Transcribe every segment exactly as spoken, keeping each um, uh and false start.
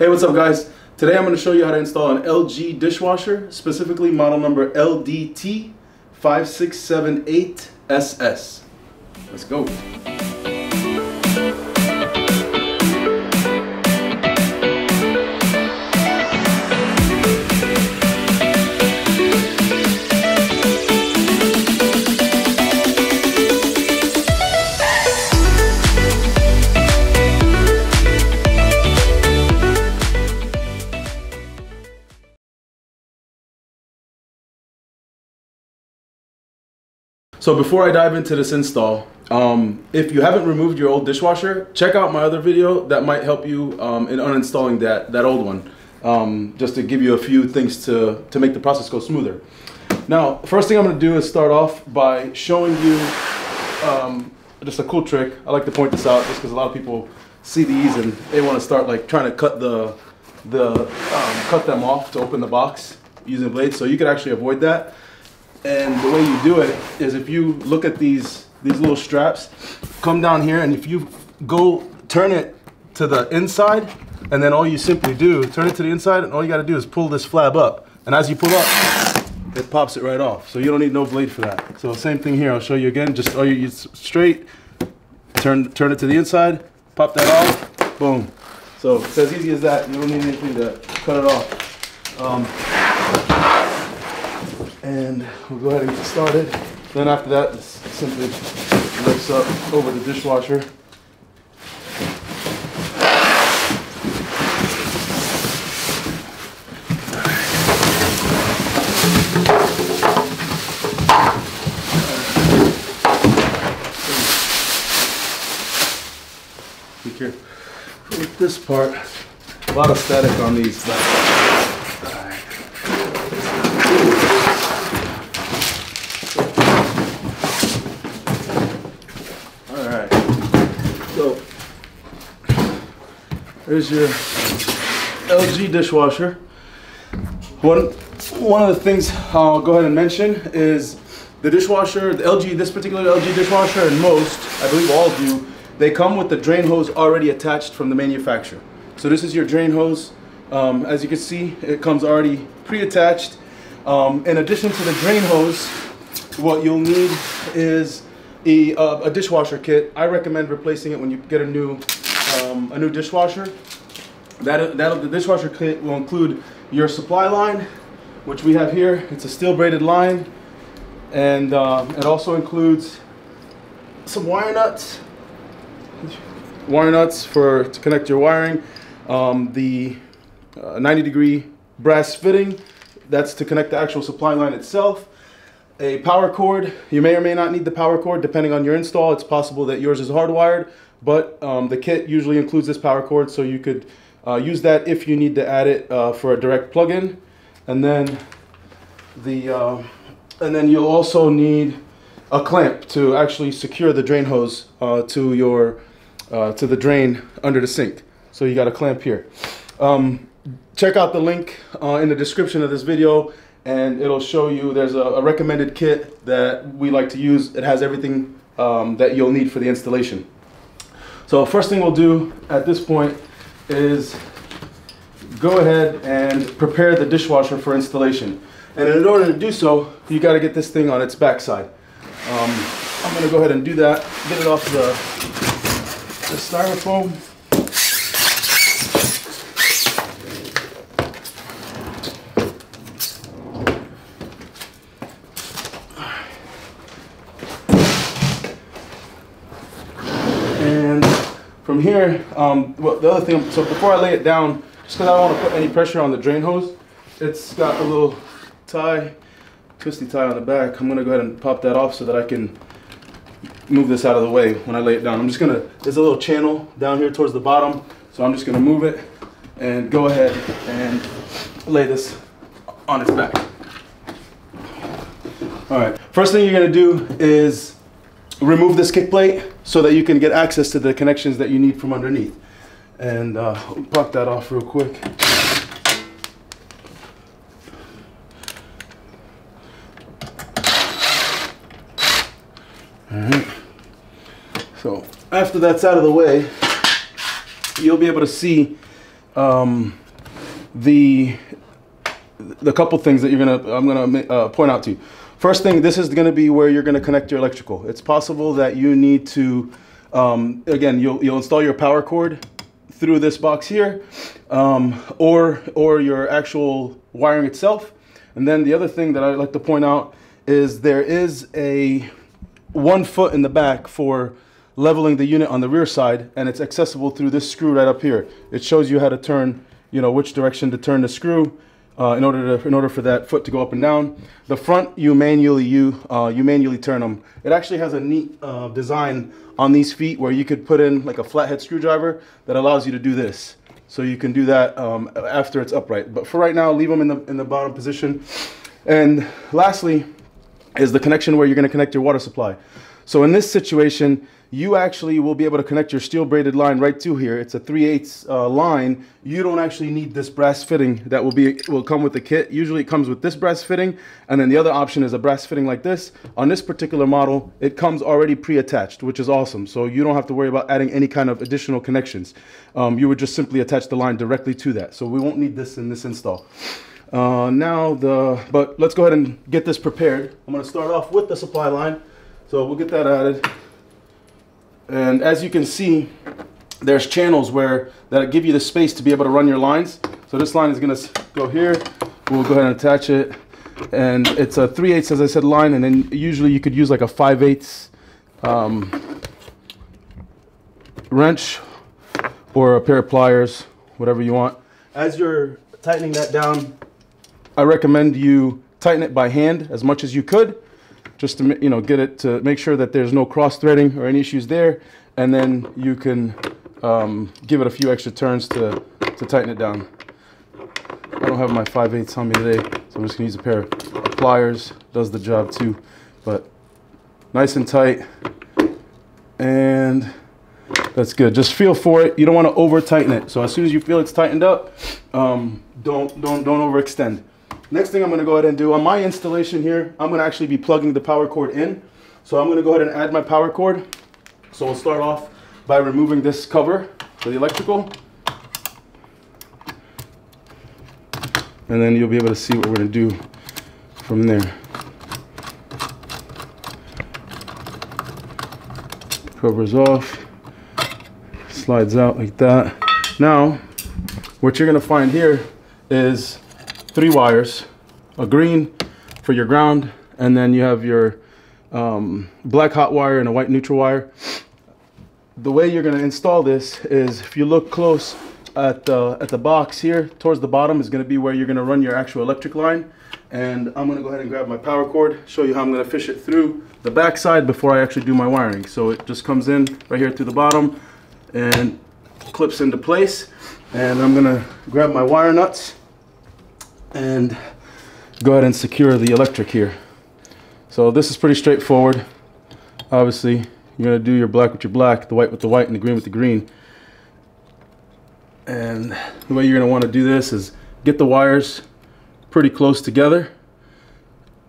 Hey, what's up guys? Today I'm going to show you how to install an L G dishwasher, specifically model number L D T five six seven eight S S. Let's go. So before I dive into this install, um, if you haven't removed your old dishwasher, check out my other video that might help you um, in uninstalling that, that old one, um, just to give you a few things to, to make the process go smoother. Now, first thing I'm gonna do is start off by showing you um, just a cool trick. I like to point this out just because a lot of people see these and they wanna start like trying to cut, the, the, um, cut them off to open the box using a blade, so you could actually avoid that. And the way you do it is if you look at these these little straps, come down here, and if you go turn it to the inside, and then all you simply do, turn it to the inside, and all you got to do is pull this flap up. And as you pull up, it pops it right off. So you don't need no blade for that. So same thing here. I'll show you again. Just all you use straight, turn turn it to the inside, pop that off, boom. So it's as easy as that. You don't need anything to cut it off. Um, And we'll go ahead and get started. Then after that, this simply lifts up over the dishwasher. Be careful with this part. A lot of static on these. There's your L G dishwasher. One, one of the things I'll go ahead and mention is the dishwasher, the L G, this particular L G dishwasher, and most, I believe all of you, they come with the drain hose already attached from the manufacturer. So this is your drain hose. Um, as you can see, it comes already pre-attached. Um, in addition to the drain hose, what you'll need is a, uh, a dishwasher kit. I recommend replacing it when you get a new Um, a new dishwasher. That that the dishwasher kit will include your supply line, which we have here. It's a steel braided line, and uh, it also includes some wire nuts, wire nuts for to connect your wiring. Um, the uh, ninety degree brass fitting, that's to connect the actual supply line itself. A power cord. You may or may not need the power cord depending on your install. It's possible that yours is hardwired, but um, the kit usually includes this power cord, so you could uh, use that if you need to add it uh, for a direct plug-in. And then the uh, and then you'll also need a clamp to actually secure the drain hose uh, to your uh, to the drain under the sink. So you got a clamp here. Um, check out the link uh, in the description of this video, and it'll show you there's a, a recommended kit that we like to use. It has everything um, that you'll need for the installation. So first thing we'll do at this point is go ahead and prepare the dishwasher for installation. And in order to do so, you got to get this thing on its backside. Um, I'm going to go ahead and do that. Get it off the, the styrofoam. From here, um, well, the other thing, so before I lay it down, just because I don't want to put any pressure on the drain hose, it's got a little tie, twisty tie on the back. I'm going to go ahead and pop that off so that I can move this out of the way when I lay it down. I'm just going to, there's a little channel down here towards the bottom, so I'm just going to move it and go ahead and lay this on its back. All right, first thing you're going to do is remove this kick plate so that you can get access to the connections that you need from underneath. And uh, pop that off real quick. All right. So after that's out of the way, you'll be able to see um, the the couple things that you're gonna I'm gonna uh, point out to you. First thing, this is gonna be where you're gonna connect your electrical. It's possible that you need to um, again you'll you'll install your power cord through this box here, um, or or your actual wiring itself. And then the other thing that I'd like to point out is there is a one foot in the back for leveling the unit on the rear side, and it's accessible through this screw right up here. It shows you how to turn, you know, which direction to turn the screw uh, in order to in order for that foot to go up and down. The front, you manually you uh, you manually turn them. It actually has a neat uh, design on these feet where you could put in like a flathead screwdriver that allows you to do this. So you can do that um, after it's upright. But for right now, leave them in the in the bottom position. And lastly, is the connection where you're going to connect your water supply. So in this situation, you actually will be able to connect your steel braided line right to here. It's a three eighths uh, line. You don't actually need this brass fitting that will be will come with the kit. Usually it comes with this brass fitting, and then the other option is a brass fitting like this. On this particular model, it comes already pre-attached, which is awesome. So you don't have to worry about adding any kind of additional connections. Um, you would just simply attach the line directly to that. So we won't need this in this install. Uh, now the, but let's go ahead and get this prepared. I'm going to start off with the supply line. So we'll get that added. And as you can see, there's channels where that give you the space to be able to run your lines. So this line is going to go here. We'll go ahead and attach it. And it's a three eighths, as I said, line. And then usually you could use like a five eighths um, wrench or a pair of pliers, whatever you want. As you're tightening that down, I recommend you tighten it by hand as much as you could, just to, you know, get it to make sure that there's no cross-threading or any issues there, and then you can um, give it a few extra turns to, to tighten it down. I don't have my five eighths on me today, so I'm just gonna use a pair of pliers. Does the job too, but nice and tight, and that's good. Just feel for it. You don't want to over tighten it. So as soon as you feel it's tightened up, um, don't don't don't overextend. Next thing I'm going to go ahead and do on my installation here, I'm going to actually be plugging the power cord in. So I'm going to go ahead and add my power cord. So we'll start off by removing this cover for the electrical, and then you'll be able to see what we're going to do from there. Cover's off. Slides out like that. Now, what you're gonna find here is three wires, a green for your ground, and then you have your um, black hot wire and a white neutral wire. The way you're gonna install this is, if you look close at the, at the box here, towards the bottom is gonna be where you're gonna run your actual electric line. And I'm gonna go ahead and grab my power cord, show you how I'm gonna fish it through the back side before I actually do my wiring. So it just comes in right here through the bottom and clips into place, and I'm gonna grab my wire nuts and go ahead and secure the electric here. So this is pretty straightforward. Obviously, you're gonna do your black with your black, the white with the white, and the green with the green. And the way you're gonna want to do this is get the wires pretty close together,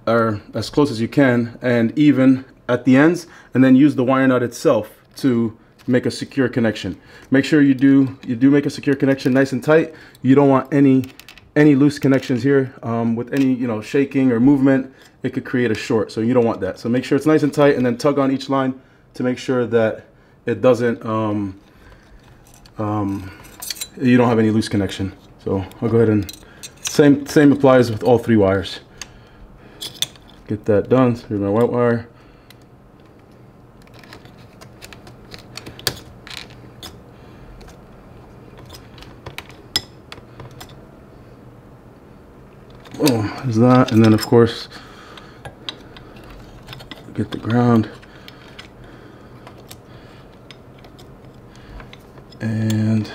or as close as you can, and even at the ends, and then use the wire nut itself to make a secure connection. Make sure you do you do make a secure connection nice and tight. You don't want any any loose connections here um, with any, you know, shaking or movement. It could create a short, so you don't want that. So make sure it's nice and tight, and then tug on each line to make sure that it doesn't um, um, you don't have any loose connection. So I'll go ahead and same same applies with all three wires. Get that done. So here's my white wire. Oh, there's that, and then of course get the ground, and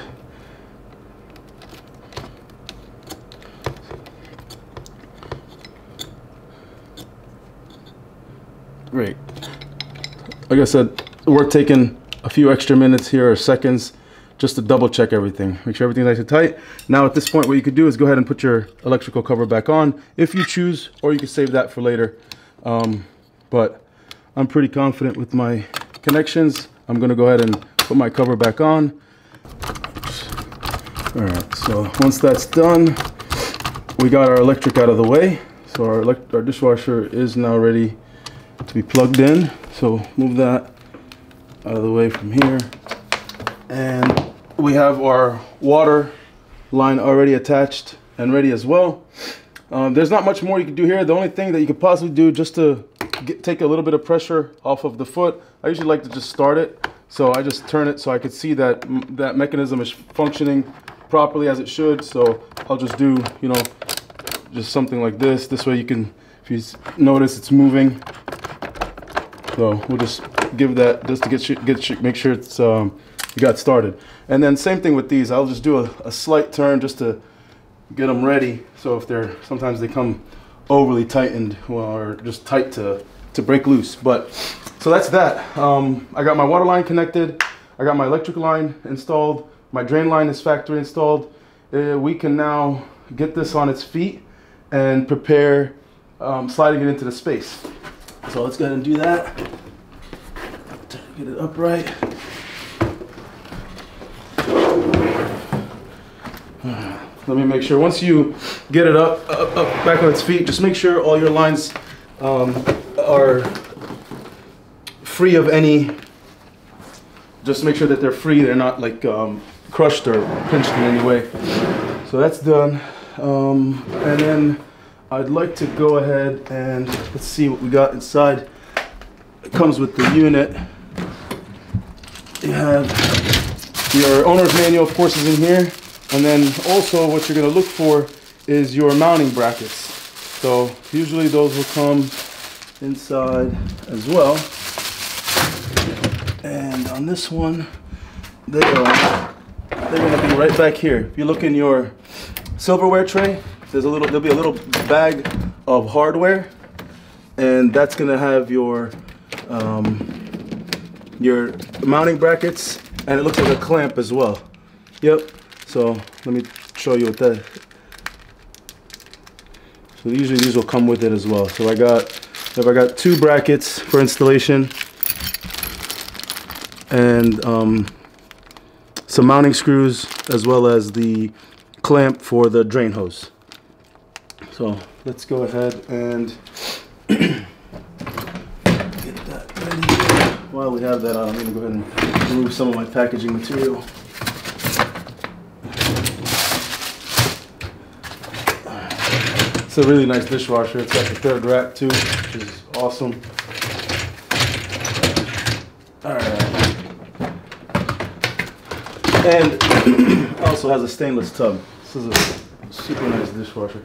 great. Like I said, we're taking a few extra minutes here, or seconds, just to double check everything. Make sure everything's nice and tight. Now at this point, what you could do is go ahead and put your electrical cover back on if you choose, or you can save that for later. Um, but I'm pretty confident with my connections. I'm gonna go ahead and put my cover back on. All right, so once that's done, we got our electric out of the way. So our, elect our dishwasher is now ready to be plugged in. So move that out of the way from here. And we have our water line already attached and ready as well. Um, there's not much more you can do here. The only thing that you could possibly do just to get, take a little bit of pressure off of the foot. I usually like to just start it. So I just turn it so I could see that that mechanism is functioning properly as it should. So I'll just do, you know, just something like this. This way you can, if you notice, it's moving. So we'll just give that just to get, get make sure it's um, you got started. And then same thing with these. I'll just do a, a slight turn just to get them ready. So if they're, sometimes they come overly tightened or just tight to, to break loose. But so that's that. Um, I got my water line connected. I got my electric line installed. My drain line is factory installed. Uh, we can now get this on its feet and prepare um, sliding it into the space. So let's go ahead and do that. Get it upright. Let me make sure, once you get it up, up, up back on its feet, just make sure all your lines um, are free of any, just make sure that they're free, they're not like um, crushed or pinched in any way. So that's done. Um, and then I'd like to go ahead and let's see what we got inside. It comes with the unit. You have your owner's manual, of course, is in here. And then also what you're going to look for is your mounting brackets. So usually those will come inside as well. And on this one, they are, they're going to be right back here. If you look in your silverware tray, there's a little, there'll be a little bag of hardware, and that's going to have your um, your mounting brackets, and it looks like a clamp as well. Yep. So let me show you what that. So usually these will come with it as well. So I got, if I got two brackets for installation, and um, some mounting screws, as well as the clamp for the drain hose. So let's go ahead and get that ready. While we have that on, I'm gonna go ahead and remove some of my packaging material. It's a really nice dishwasher. It's got the third rack too, which is awesome. All right. And also has a stainless tub. This is a super nice dishwasher.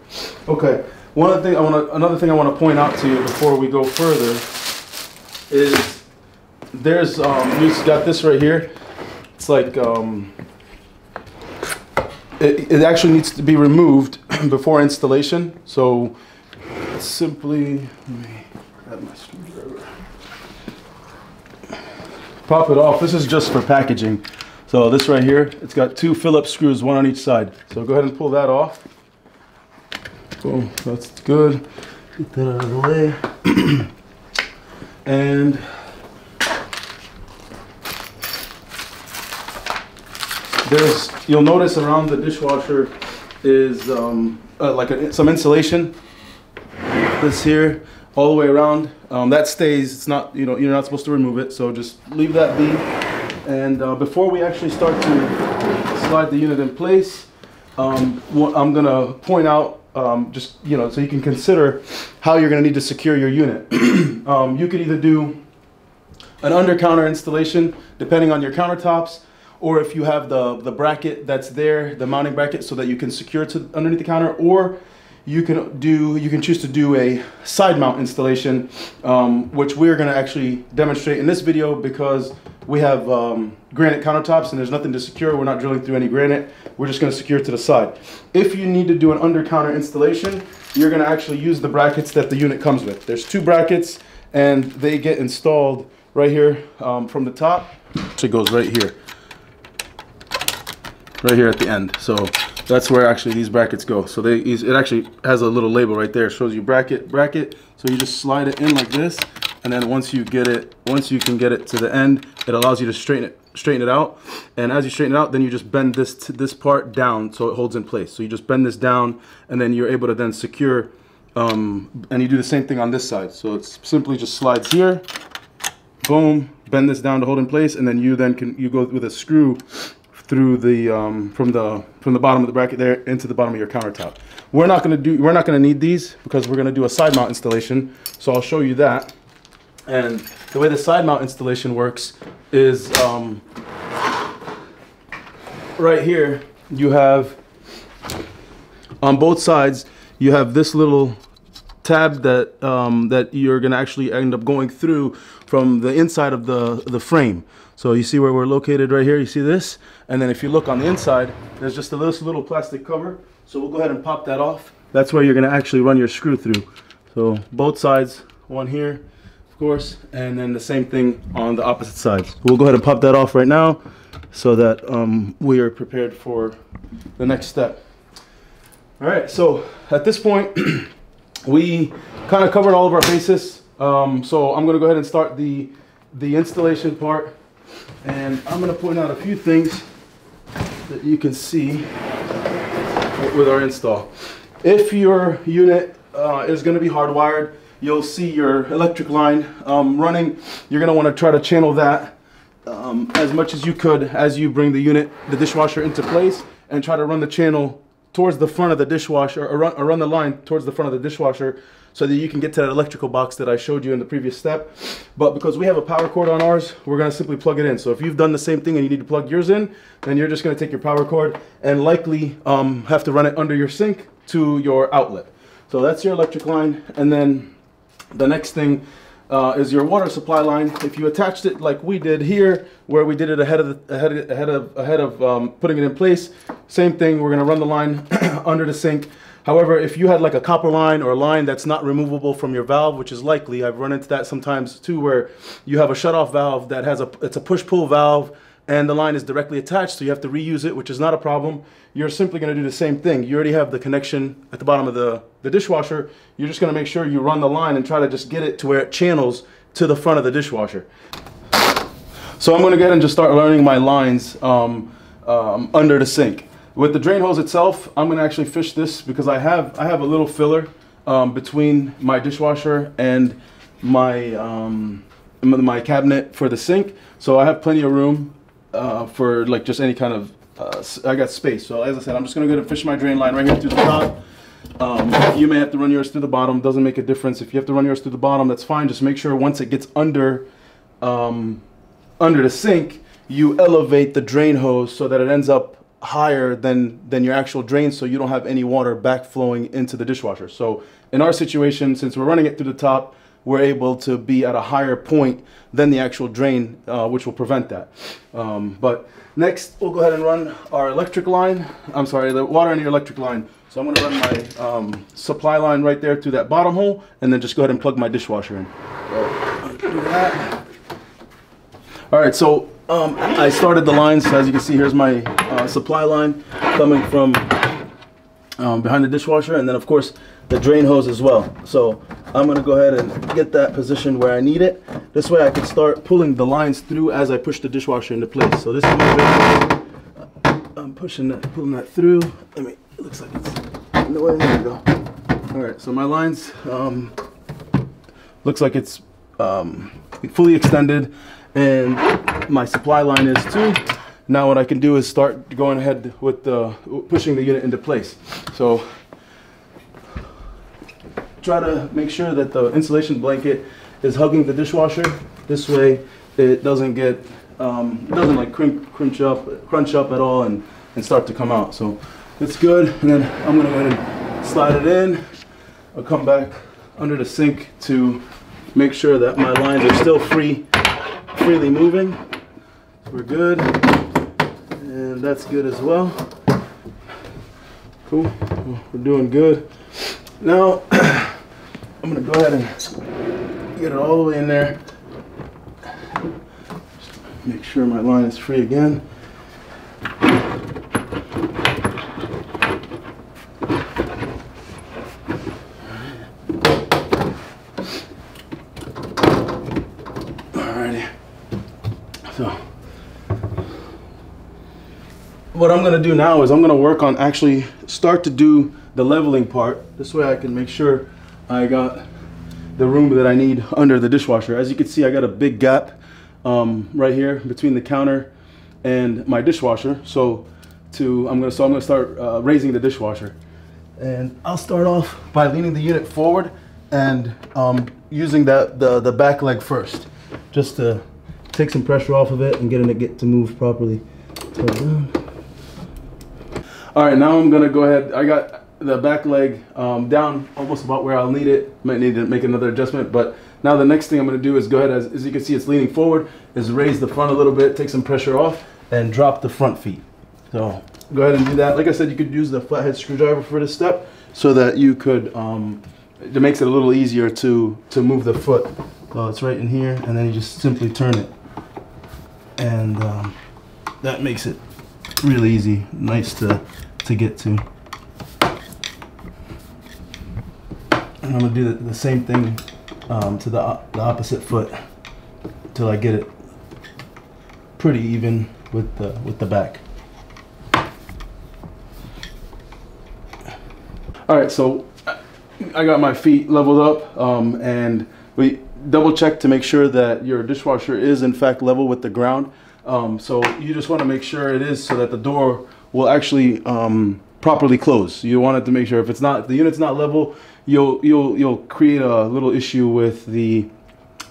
Okay. One other thing I want to, another thing I want to point out to you before we go further is there's um, we've got this right here. It's like um, it, it actually needs to be removed before installation. So simply, let me grab my screwdriver. Pop it off. This is just for packaging. So this right here, it's got two Phillips screws, one on each side. So go ahead and pull that off. Boom, that's good. Get that out of the way. And there's, you'll notice around the dishwasher is um, uh, like a, some insulation. This here, all the way around, um, that stays. It's not, you know, you're not supposed to remove it, so just leave that be. And uh, before we actually start to slide the unit in place, um, what I'm gonna point out, um, just, you know, so you can consider how you're gonna need to secure your unit. um, you could either do an under counter installation, depending on your countertops, or if you have the, the bracket that's there, the mounting bracket, so that you can secure it to underneath the counter, or you can do, you can choose to do a side mount installation, um, which we're gonna actually demonstrate in this video because we have um, granite countertops and there's nothing to secure. We're not drilling through any granite. We're just gonna secure it to the side. If you need to do an under counter installation, you're gonna actually use the brackets that the unit comes with. There's two brackets and they get installed right here um, from the top. So it goes right here. Right here at the end. So that's where actually these brackets go. So they, it actually has a little label right there. It shows you bracket, bracket. So you just slide it in like this. And then once you get it, once you can get it to the end, it allows you to straighten it. straighten it out, and as you straighten it out, then you just bend this to this part down so it holds in place. So you just bend this down, and then you're able to then secure, um, and you do the same thing on this side. So it's simply just slides here, boom, bend this down to hold in place, and then you then can you go with a screw through the um, from the from the bottom of the bracket there into the bottom of your countertop. We're not gonna do we're not gonna need these because we're gonna do a side mount installation. So I'll show you that. And the way the side mount installation works is um, right here you have on both sides you have this little tab that um, that you're gonna actually end up going through from the inside of the the frame. So you see where we're located right here, you see this, and then if you look on the inside there's just a little, little plastic cover, so we'll go ahead and pop that off. That's where you're gonna actually run your screw through. So both sides, one here course, and then the same thing on the opposite sides. We'll go ahead and pop that off right now so that um, we are prepared for the next step. All right, so at this point we kind of covered all of our bases, um, so I'm gonna go ahead and start the the installation part, and I'm gonna point out a few things that you can see with our install. If your unit uh, is gonna be hardwired, you'll see your electric line um, running. You're gonna wanna try to channel that um, as much as you could as you bring the unit, the dishwasher into place, and try to run the channel towards the front of the dishwasher, or run, or run the line towards the front of the dishwasher so that you can get to that electrical box that I showed you in the previous step. But because we have a power cord on ours, we're gonna simply plug it in. So if you've done the same thing and you need to plug yours in, then you're just gonna take your power cord and likely um, have to run it under your sink to your outlet. So that's your electric line, and then the next thing uh, is your water supply line. If you attached it like we did here, where we did it ahead of the, ahead of, ahead of, ahead of um, putting it in place, same thing. We're going to run the line under the sink. However, if you had like a copper line or a line that's not removable from your valve, which is likely, I've run into that sometimes too, where you have a shutoff valve that has a it's a push-pull valve, and the line is directly attached, so you have to reuse it, which is not a problem. You're simply gonna do the same thing. You already have the connection at the bottom of the, the dishwasher. You're just gonna make sure you run the line and try to just get it to where it channels to the front of the dishwasher. So I'm gonna go ahead and just start learning my lines um, um, under the sink. With the drain hose itself, I'm gonna actually fish this because I have, I have a little filler um, between my dishwasher and my, um, my cabinet for the sink. So I have plenty of room Uh, for like just any kind of, uh, I got space. So as I said, I'm just gonna go ahead and fish my drain line right here through the top. Um, you may have to run yours through the bottom, doesn't make a difference. If you have to run yours through the bottom, that's fine. Just make sure once it gets under, um, under the sink, you elevate the drain hose so that it ends up higher than, than your actual drain, so you don't have any water back flowing into the dishwasher. So in our situation, since we're running it through the top, we're able to be at a higher point than the actual drain, uh, which will prevent that. Um, but next, we'll go ahead and run our electric line. I'm sorry, the water in your electric line. So I'm gonna run my um, supply line right there through that bottom hole, and then just go ahead and plug my dishwasher in. So, do that. All right, so um, I started the lines. So as you can see, here's my uh, supply line coming from um, behind the dishwasher, and then of course, the drain hose as well. So I'm gonna go ahead and get that positioned where I need it. This way I can start pulling the lines through as I push the dishwasher into place. So this is my bit. I'm pushing that, pulling that through. I mean, it looks like it's in the way. There we go. All right, so my lines um, looks like it's um, fully extended, and my supply line is too. Now what I can do is start going ahead with the, pushing the unit into place. So try to make sure that the insulation blanket is hugging the dishwasher. This way it doesn't get, um, it doesn't like crunch, crunch up, crunch up at all and, and start to come out. So it's good. And then I'm gonna go ahead and slide it in. I'll come back under the sink to make sure that my lines are still free, freely moving. We're good. And that's good as well. Cool, we're doing good. Now, I'm gonna go ahead and get it all the way in there. Just make sure my line is free again. Alrighty. So, what I'm gonna do now is I'm gonna work on actually start to do the leveling part. This way I can make sure I got the room that I need under the dishwasher. As you can see, I got a big gap um, right here between the counter and my dishwasher. So to I'm gonna so I'm gonna start uh, raising the dishwasher, and I'll start off by leaning the unit forward and um, using that the the back leg first, just to take some pressure off of it and getting it get to move properly. All right, now I'm gonna go ahead. I got the back leg um, down almost about where I'll need it. Might need to make another adjustment, but now the next thing I'm gonna do is go ahead, as, as you can see it's leaning forward, is raise the front a little bit, take some pressure off, and drop the front feet. So go ahead and do that. Like I said, you could use the flathead screwdriver for this step so that you could, um, it makes it a little easier to, to move the foot. So it's right in here, and then you just simply turn it. And um, that makes it really easy, nice to, to get to. And I'm gonna do the, the same thing um, to the, op the opposite foot until I get it pretty even with the, with the back. All right, so I got my feet leveled up, um, and we double check to make sure that your dishwasher is in fact level with the ground. Um, so you just want to make sure it is so that the door will actually um, properly close. You want it to make sure if it's not, if the unit's not level, you'll you'll you'll create a little issue with the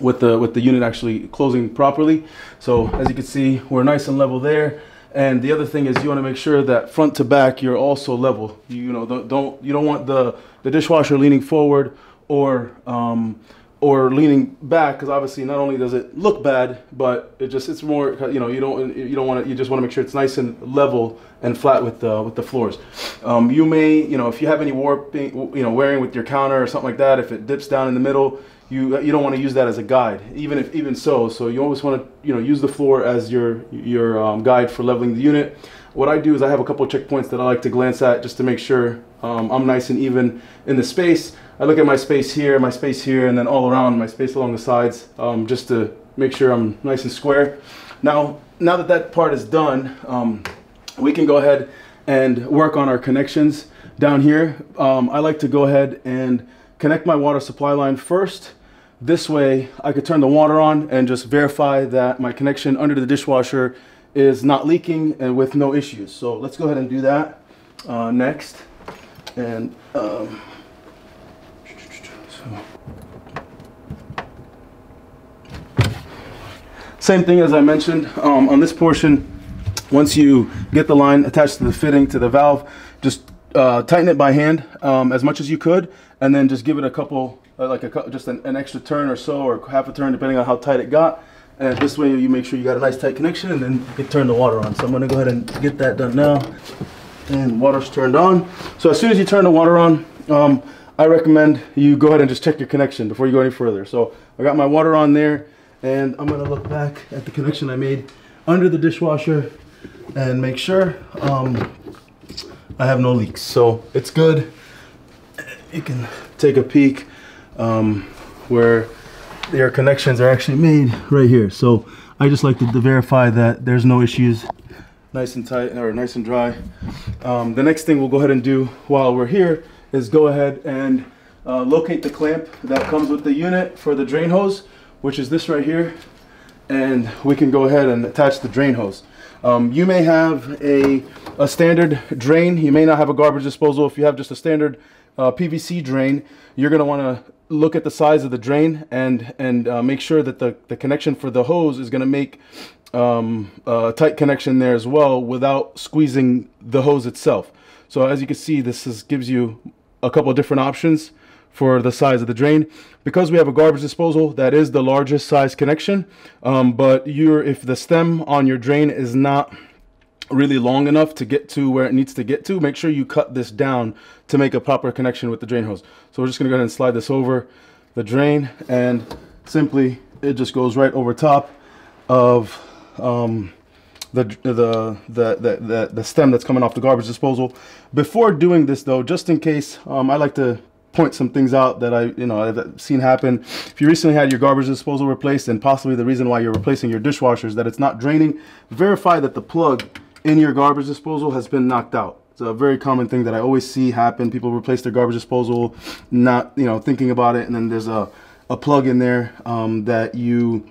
with the with the unit actually closing properly. So as you can see, we're nice and level there. And the other thing is you want to make sure that front to back you're also level. You, you know, don't, don't you don't want the the dishwasher leaning forward or um, or leaning back, because obviously not only does it look bad, but it just it's more, you know, you don't you don't want to you just want to make sure it's nice and level and flat with the with the floors. Um, you may you know if you have any warping, you know, wearing with your counter or something like that, if it dips down in the middle, you you don't want to use that as a guide, even if even so. So you always want to you know use the floor as your your um, guide for leveling the unit. What I do is I have a couple of checkpoints that I like to glance at just to make sure um, I'm nice and even in the space. I look at my space here, my space here, and then all around my space along the sides, um, just to make sure I'm nice and square. Now, now that that part is done, um, we can go ahead and work on our connections down here. Um, I like to go ahead and connect my water supply line first. This way, I could turn the water on and just verify that my connection under the dishwasher is not leaking and with no issues. So let's go ahead and do that uh, next. And um, so. Same thing as I mentioned um, on this portion. Once you get the line attached to the fitting to the valve, just uh, tighten it by hand um, as much as you could, and then just give it a couple, uh, like a just an, an extra turn or so, or half a turn, depending on how tight it got. And this way you make sure you got a nice tight connection, and then you can turn the water on. So I'm gonna go ahead and get that done now. And water's turned on. So as soon as you turn the water on, um, I recommend you go ahead and just check your connection before you go any further. So I got my water on there, and I'm gonna look back at the connection I made under the dishwasher and make sure um, I have no leaks. So it's good. You can take a peek um, where their connections are actually made right here. So I just like to, to verify that there's no issues, nice and tight, or nice and dry. Um, the next thing we'll go ahead and do while we're here is go ahead and uh, locate the clamp that comes with the unit for the drain hose, which is this right here. And we can go ahead and attach the drain hose. Um, you may have a, a standard drain. You may not have a garbage disposal. If you have just a standard uh, P V C drain, you're gonna wanna look at the size of the drain and and uh, make sure that the, the connection for the hose is gonna make um, a tight connection there as well without squeezing the hose itself. So as you can see, this is, gives you a couple of different options for the size of the drain. Because we have a garbage disposal, that is the largest size connection, um, but you're, if the stem on your drain is not really long enough to get to where it needs to get to, make sure you cut this down to make a proper connection with the drain hose. So we're just gonna go ahead and slide this over the drain, and simply it just goes right over top of um, the, the, the, the, the stem that's coming off the garbage disposal. Before doing this though, just in case, um, I like to point some things out that I, you know, I've seen happen. If you recently had your garbage disposal replaced, and possibly the reason why you're replacing your dishwasher is that it's not draining, verify that the plug in your garbage disposal has been knocked out. It's a very common thing that I always see happen. People replace their garbage disposal, not, you know, thinking about it, and then there's a, a plug in there um, that you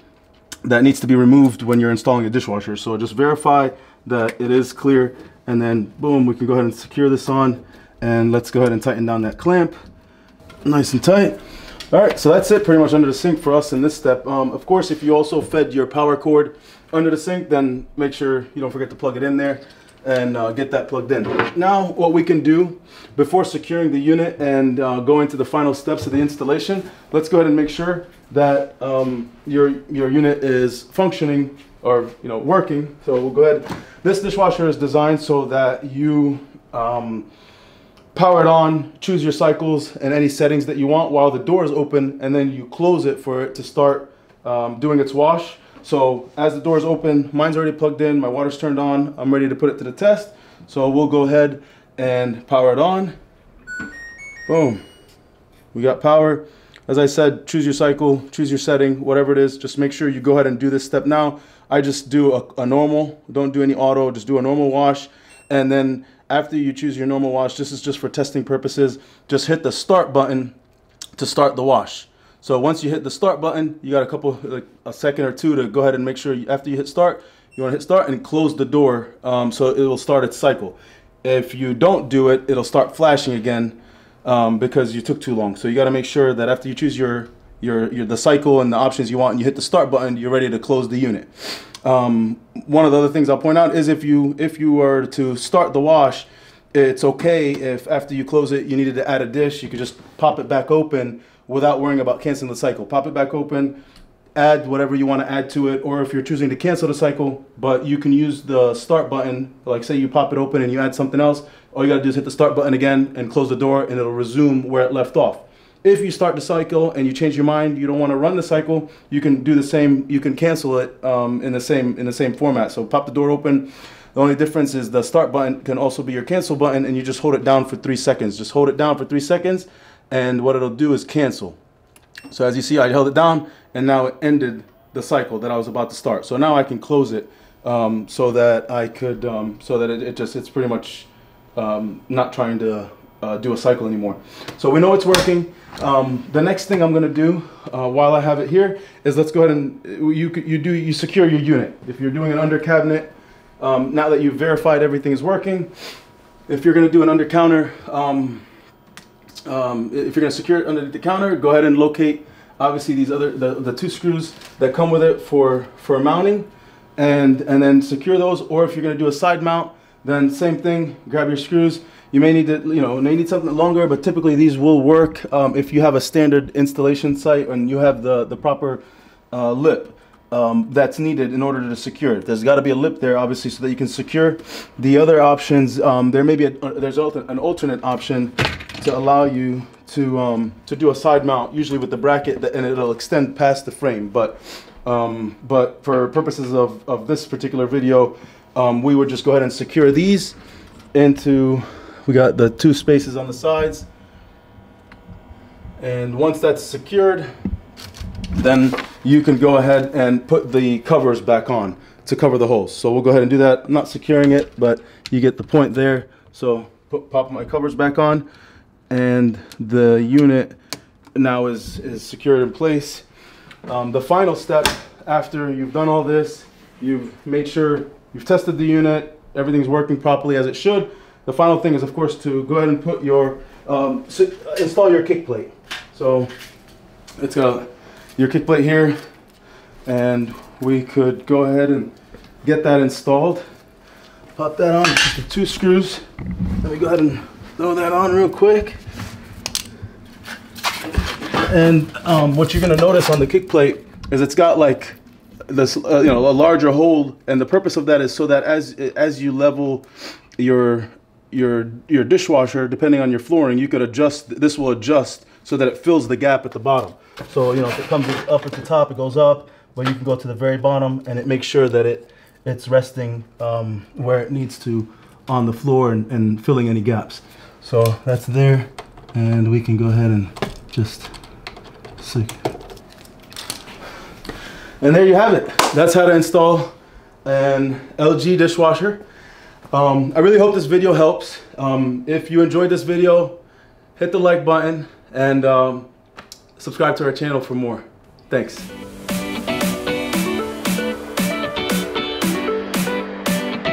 that needs to be removed when you're installing a dishwasher. So just verify that it is clear, and then boom, we can go ahead and secure this on, and let's go ahead and tighten down that clamp nice and tight. All right, so that's it pretty much under the sink for us in this step. Um, of course, if you also fed your power cord under the sink, then make sure you don't forget to plug it in there and uh, get that plugged in. Now what we can do before securing the unit and uh, going to the final steps of the installation, let's go ahead and make sure that um, your, your unit is functioning or, you know, working. So we'll go ahead. This dishwasher is designed so that you um, power it on, choose your cycles and any settings that you want while the door is open, and then you close it for it to start um, doing its wash. So as the door is open, mine's already plugged in, my water's turned on, I'm ready to put it to the test. So we'll go ahead and power it on. Boom, we got power. As I said, choose your cycle, choose your setting, whatever it is, just make sure you go ahead and do this step now. I just do a, a normal, don't do any auto, just do a normal wash. And then after you choose your normal wash, this is just for testing purposes, just hit the start button to start the wash. So once you hit the start button, you got a couple, like a second or two to go ahead and make sure you, after you hit start, you want to hit start and close the door um, so it will start its cycle. If you don't do it, it'll start flashing again um, because you took too long. So you got to make sure that after you choose your, your, your the cycle and the options you want and you hit the start button, you're ready to close the unit. Um, one of the other things I'll point out is if you, if you were to start the wash, it's okay if after you close it, you needed to add a dish, you could just pop it back open without worrying about canceling the cycle. Pop it back open, add whatever you want to add to it, or if you're choosing to cancel the cycle, but you can use the start button. Like say you pop it open and you add something else, all you got to do is hit the start button again and close the door and it'll resume where it left off. If you start the cycle and you change your mind, you don't want to run the cycle, you can do the same, you can cancel it um, in the same in the same format. So pop the door open. The only difference is the start button can also be your cancel button, and you just hold it down for three seconds. Just hold it down for three seconds, and what it'll do is cancel. So as you see, I held it down, and now it ended the cycle that I was about to start. So now I can close it um, so that I could, um, so that it, it just, it's pretty much um, not trying to uh, do a cycle anymore. So we know it's working. Um, the next thing I'm going to do uh, while I have it here is let's go ahead and you you do you secure your unit. If you're doing an under cabinet, Um, now that you've verified everything is working, if you're going to do an under counter, um, um, if you're going to secure it under the counter, go ahead and locate obviously these other the, the two screws that come with it for for mounting, and and then secure those. Or if you're going to do a side mount, then same thing. Grab your screws. You may need to you know may need something longer, but typically these will work um, if you have a standard installation site and you have the the proper uh, lip. Um, that's needed in order to secure it. There's got to be a lip there, obviously, so that you can secure. The other options, um, there may be a, there's an alternate option to allow you to um, to do a side mount, usually with the bracket, and it'll extend past the frame. But um, but for purposes of of this particular video, um, we would just go ahead and secure these into. We got the two spaces on the sides, and once that's secured, then you can go ahead and put the covers back on to cover the holes. So we'll go ahead and do that. I'm not securing it, but you get the point there. So put, pop my covers back on, and the unit now is, is secured in place. Um, the final step after you've done all this, you've made sure you've tested the unit, everything's working properly as it should. The final thing is, of course, to go ahead and put your, um, install your kick plate. So it's gonna, your kick plate here, and we could go ahead and get that installed. Pop that on with the two screws. Let me go ahead and throw that on real quick. And um, what you're gonna notice on the kick plate is it's got like this, uh, you know, a larger hole, and the purpose of that is so that as as you level your your your dishwasher, depending on your flooring, you could adjust. This will adjust so that it fills the gap at the bottom. So, you know, if it comes up at the top, it goes up, but you can go to the very bottom, and it makes sure that it it's resting um, where it needs to on the floor and, and filling any gaps. So that's there, and we can go ahead and just stick. And there you have it. That's how to install an L G dishwasher. Um, I really hope this video helps. Um, if you enjoyed this video, hit the like button and um, subscribe to our channel for more. Thanks.